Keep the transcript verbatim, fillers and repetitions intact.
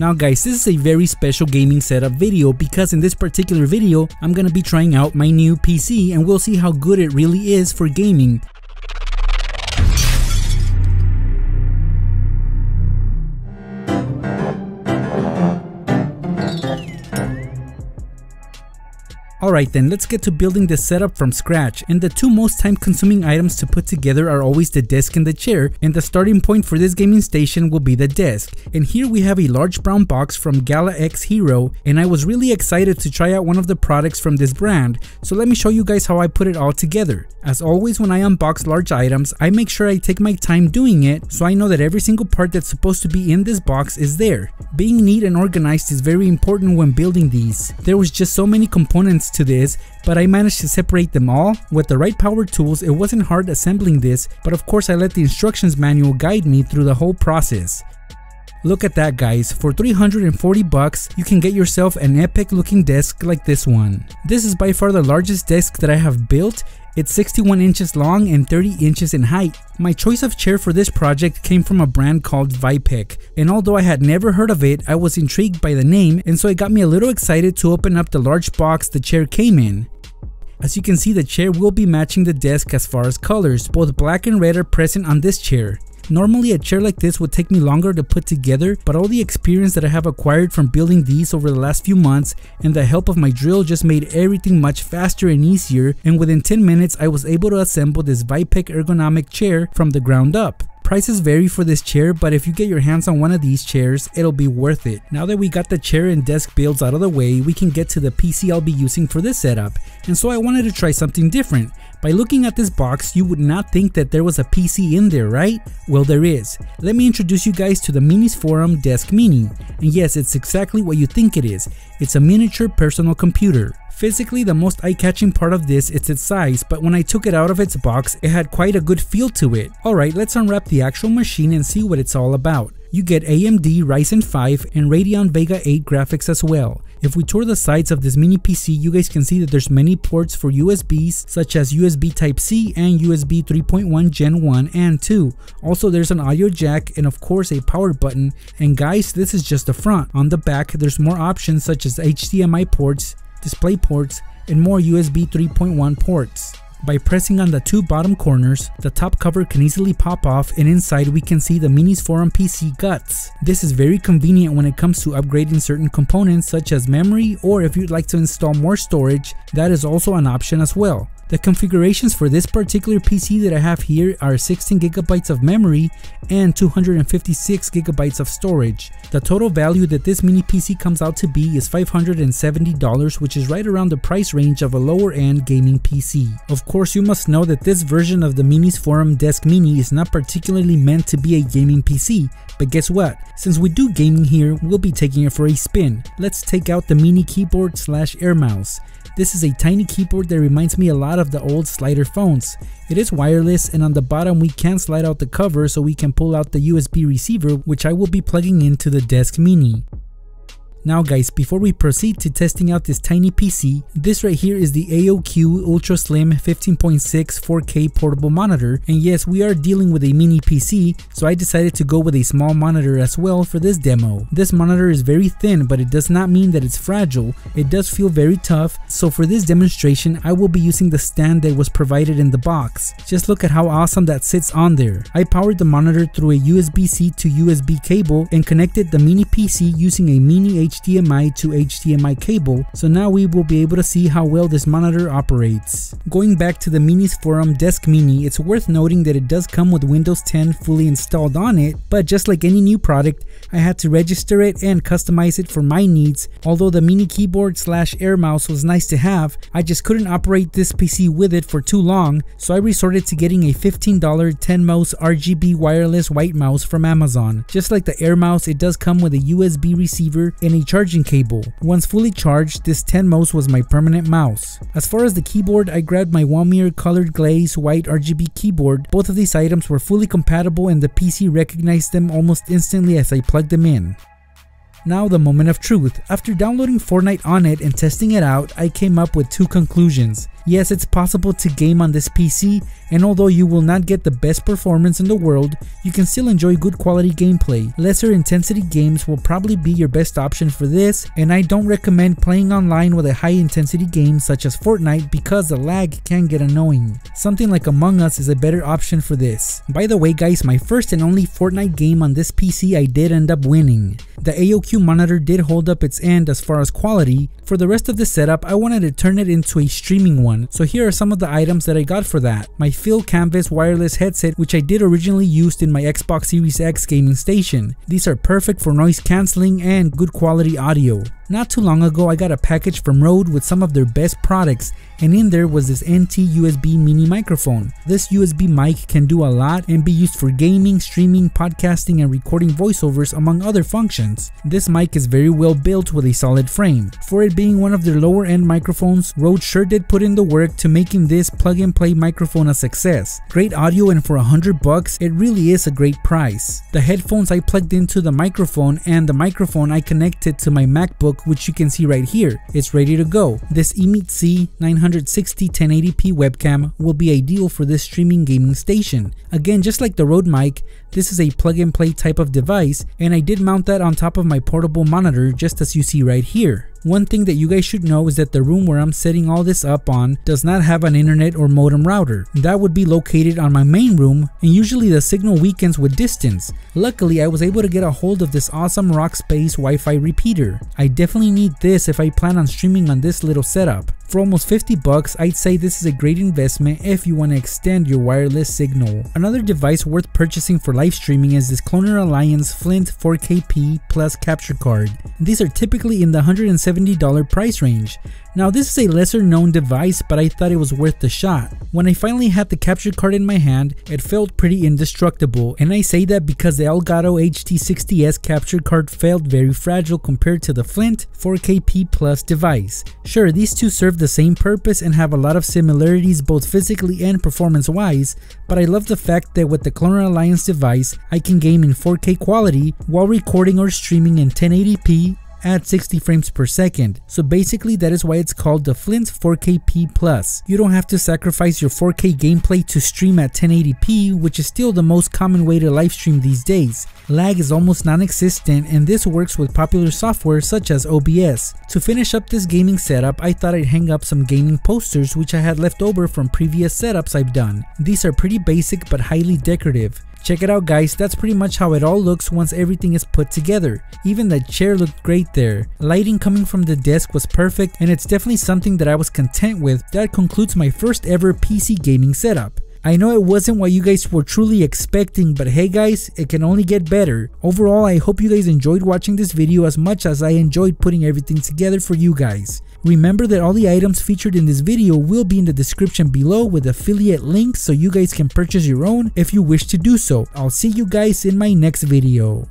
Now guys, this is a very special gaming setup video because in this particular video, I'm gonna be trying out my new P C and we'll see how good it really is for gaming. Alright then, let's get to building this setup from scratch, and the two most time consuming items to put together are always the desk and the chair, and the starting point for this gaming station will be the desk. And here we have a large brown box from GalaXHero, and I was really excited to try out one of the products from this brand, so let me show you guys how I put it all together. As always, when I unbox large items, I make sure I take my time doing it, so I know that every single part that's supposed to be in this box is there. Being neat and organized is very important when building these. There was just so many components to this, but I managed to separate them all. With the right power tools, it wasn't hard assembling this, but of course I let the instructions manual guide me through the whole process. Look at that guys, for three hundred forty bucks, you can get yourself an epic looking desk like this one. This is by far the largest desk that I have built. It's sixty-one inches long and thirty inches in height. My choice of chair for this project came from a brand called Vipek, and although I had never heard of it, I was intrigued by the name, and so it got me a little excited to open up the large box the chair came in. As you can see, the chair will be matching the desk as far as colors. Both black and red are present on this chair. Normally a chair like this would take me longer to put together, but all the experience that I have acquired from building these over the last few months and the help of my drill just made everything much faster and easier, and within ten minutes I was able to assemble this Vipek ergonomic chair from the ground up. Prices vary for this chair, but if you get your hands on one of these chairs, it'll be worth it. Now that we got the chair and desk builds out of the way, we can get to the P C I'll be using for this setup, and so I wanted to try something different. By looking at this box, you would not think that there was a P C in there, right? Well, there is. Let me introduce you guys to the MinisForum Desk Mini, and yes, it's exactly what you think it is. It's a miniature personal computer. Physically, the most eye-catching part of this is its size, but when I took it out of its box, it had quite a good feel to it. Alright, let's unwrap the actual machine and see what it's all about. You get A M D Ryzen five and Radeon Vega eight graphics as well. If we tour the sides of this mini P C, you guys can see that there's many ports for U S Bs such as U S B Type C and U S B three point one Gen one and two. Also, there's an audio jack and of course a power button. And guys, this is just the front. On the back, there's more options such as H D M I ports, display ports, and more U S B three point one ports. By pressing on the two bottom corners, the top cover can easily pop off, and inside we can see the MinisForum P C guts. This is very convenient when it comes to upgrading certain components such as memory, or if you'd like to install more storage, that is also an option as well. The configurations for this particular P C that I have here are sixteen gigabytes of memory and two hundred fifty-six gigabytes of storage. The total value that this mini P C comes out to be is five hundred seventy dollars, which is right around the price range of a lower end gaming P C. Of course, you must know that this version of the MinisForum Desk Mini is not particularly meant to be a gaming P C, but guess what? Since we do gaming here, we'll be taking it for a spin. Let's take out the mini keyboard slash air mouse. This is a tiny keyboard that reminds me a lot of the old slider phones. It is wireless, and on the bottom we can slide out the cover so we can pull out the U S B receiver, which I will be plugging into the Desk Mini. Now guys, before we proceed to testing out this tiny P C, this right here is the A O Q Ultra Slim fifteen point six four K portable monitor, and yes, we are dealing with a mini P C, so I decided to go with a small monitor as well for this demo. This monitor is very thin, but it does not mean that it's fragile. It does feel very tough, so for this demonstration I will be using the stand that was provided in the box. Just look at how awesome that sits on there. I powered the monitor through a U S B C to U S B cable and connected the mini P C using a mini H D M I to H D M I cable, so now we will be able to see how well this monitor operates. Going back to the MinisForum Desk Mini, it's worth noting that it does come with Windows ten fully installed on it, but just like any new product, I had to register it and customize it for my needs. Although the mini keyboard slash air mouse was nice to have, I just couldn't operate this P C with it for too long, so I resorted to getting a fifteen dollar Tenmouse R G B wireless white mouse from Amazon. Just like the air mouse, it does come with a U S B receiver and a charging cable. Once fully charged, this Tenmouse was my permanent mouse. As far as the keyboard, I grabbed my Walmere colored glaze white R G B keyboard. Both of these items were fully compatible and the P C recognized them almost instantly as I plugged them in. Now the moment of truth. After downloading Fortnite on it and testing it out, I came up with two conclusions. Yes, it's possible to game on this P C, and although you will not get the best performance in the world, you can still enjoy good quality gameplay. Lesser intensity games will probably be your best option for this, and I don't recommend playing online with a high intensity game such as Fortnite because the lag can get annoying. Something like Among Us is a better option for this. By the way guys, my first and only Fortnite game on this P C I did end up winning. The A O Q monitor did hold up its end as far as quality. For the rest of the setup, I wanted to turn it into a streaming one, so here are some of the items that I got for that. My FIIL Canvas wireless headset, which I did originally used in my Xbox Series X gaming station. These are perfect for noise cancelling and good quality audio. Not too long ago I got a package from Rode with some of their best products, and in there was this N T U S B Mini microphone. This U S B mic can do a lot and be used for gaming, streaming, podcasting, and recording voiceovers among other functions. This mic is very well built with a solid frame. For it being one of their lower end microphones, Rode sure did put in the work to making this plug and play microphone a success. Great audio, and for a hundred bucks, it really is a great price. The headphones I plugged into the microphone, and the microphone I connected to my MacBook, which you can see right here. It's ready to go. This Emeet C nine sixty ten eighty p webcam will be ideal for this streaming gaming station. Again, just like the Rode mic, this is a plug and play type of device, and I did mount that on top of my portable monitor just as you see right here. One thing that you guys should know is that the room where I'm setting all this up on does not have an internet or modem router. That would be located on my main room, and usually the signal weakens with distance. Luckily, I was able to get a hold of this awesome Rockspace Wi-Fi repeater. I definitely need this if I plan on streaming on this little setup. For almost fifty bucks, I'd say this is a great investment if you want to extend your wireless signal. Another device worth purchasing for live streaming is this Cloner Alliance Flint four K P Plus capture card. These are typically in the one hundred seventy dollar price range. Now this is a lesser known device, but I thought it was worth the shot. When I finally had the capture card in my hand, it felt pretty indestructible, and I say that because the Elgato H D sixty S capture card felt very fragile compared to the Flint four K P Plus device. Sure, these two serve the same purpose and have a lot of similarities both physically and performance wise, but I love the fact that with the Cloner Alliance device, I can game in four K quality while recording or streaming in ten eighty p at sixty frames per second. So basically that is why it's called the Flint four K P Plus. You don't have to sacrifice your four K gameplay to stream at ten eighty p, which is still the most common way to live stream these days. Lag is almost non-existent, and this works with popular software such as O B S. To finish up this gaming setup, I thought I'd hang up some gaming posters which I had left over from previous setups I've done. These are pretty basic but highly decorative. Check it out guys, that's pretty much how it all looks once everything is put together. Even that chair looked great there. Lighting coming from the desk was perfect, and it's definitely something that I was content with. That concludes my first ever P C gaming setup. I know it wasn't what you guys were truly expecting, but hey guys, it can only get better. Overall, I hope you guys enjoyed watching this video as much as I enjoyed putting everything together for you guys. Remember that all the items featured in this video will be in the description below with affiliate links so you guys can purchase your own if you wish to do so. I'll see you guys in my next video.